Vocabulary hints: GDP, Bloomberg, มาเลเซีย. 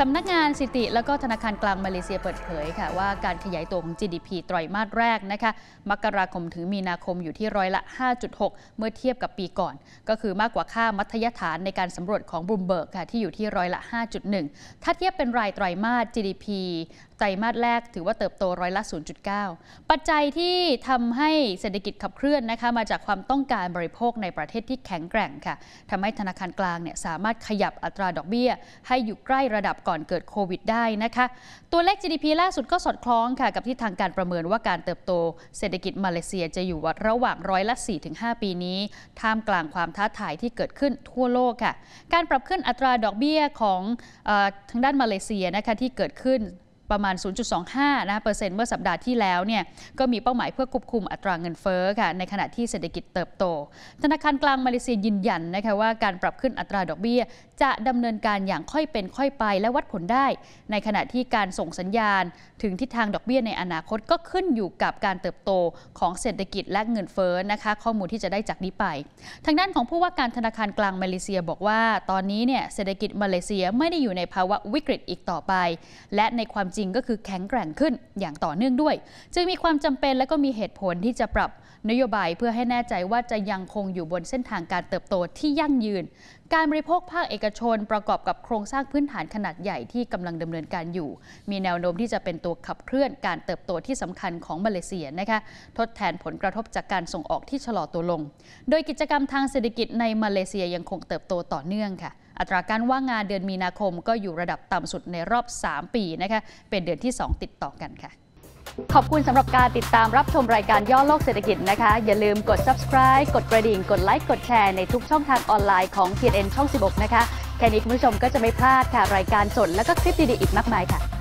สำนักงานสถิติและก็ธนาคารกลางมาเลเซียเปิดเผยค่ะว่าการขยายตัวของ GDP ไตรมาสแรกนะคะมกราคมถึงมีนาคมอยู่ที่100.5% เมื่อเทียบกับปีก่อนก็คือมากกว่าค่ามัธยฐานในการสำรวจของ Bloomberg ค่ะที่อยู่ที่100.1% ถ้าเทียบเป็นรายไตรมาส GDP ไตรมาสแรกถือว่าเติบโต0.9% ปัจจัยที่ทำให้เศรษฐกิจขับเคลื่อนนะคะมาจากความต้องการบริโภคในประเทศที่แข็งแกร่งค่ะทำให้ธนาคารกลางเนี่ยสามารถขยับอัตราดอกเบี้ยให้อยู่ใกล้ระดับก่อนเกิดโควิดได้นะคะตัวเลข GDP ล่าสุดก็สอดคล้องค่ะกับที่ทางการประเมินว่าการเติบโตเศรษฐกิจมาเลเซียจะอยู่ระหว่าง4-5 ปีนี้ท่ามกลางความท้าทายที่เกิดขึ้นทั่วโลกค่ะการปรับขึ้นอัตราดอกเบี้ยของทางด้านมาเลเซียนะคะที่เกิดขึ้นประมาณ 0.25 เปอร์เซ็นต์เมื่อสัปดาห์ที่แล้วเนี่ยก็มีเป้าหมายเพื่อควบคุมอัตราเงินเฟ้อค่ะในขณะที่เศรษฐกิจเติบโตธนาคารกลางมาเลเซียยืนยันนะคะว่าการปรับขึ้นอัตราดอกเบี้ยจะดำเนินการอย่างค่อยเป็นค่อยไปและวัดผลได้ในขณะที่การส่งสัญญาณถึงทิศทางดอกเบี้ยในอนาคตก็ขึ้นอยู่กับการเติบโตของเศรษฐกิจและเงินเฟ้อนะคะข้อมูลที่จะได้จากนี้ไปทางด้านของผู้ว่าการธนาคารกลางมาเลเซียบอกว่าตอนนี้เนี่ยเศรษฐกิจมาเลเซียไม่ได้อยู่ในภาวะวิกฤตอีกต่อไปและในความจริงก็คือแข็งแกร่งขึ้นอย่างต่อเนื่องด้วยจึงมีความจำเป็นและก็มีเหตุผลที่จะปรับนโยบายเพื่อให้แน่ใจว่าจะยังคงอยู่บนเส้นทางการเติบโตที่ยั่งยืนการบริโภคภาคเอกชนประกอบกับโครงสร้างพื้นฐานขนาดใหญ่ที่กำลังดำเนินการอยู่มีแนวโน้มที่จะเป็นตัวขับเคลื่อนการเติบโตที่สำคัญของมาเลเซียนะคะทดแทนผลกระทบจากการส่งออกที่ชะลอตัวลงโดยกิจกรรมทางเศรษฐกิจในมาเลเซียยังคงเติบโตต่อเนื่องค่ะอัตราการว่างงานเดือนมีนาคมก็อยู่ระดับต่ำสุดในรอบ 3 ปีนะคะเป็นเดือนที่ 2 ติดต่อกันค่ะขอบคุณสำหรับการติดตามรับชมรายการย่อโลกเศรษฐกิจนะคะอย่าลืมกด subscribe กดกระดิ่งกดไลค์กดแชร์ในทุกช่องทางออนไลน์ของ TNN ช่อง 16นะคะแค่นี้คุณผู้ชมก็จะไม่พลาดค่ะรายการสดและก็คลิปดีๆอีกมากมายค่ะ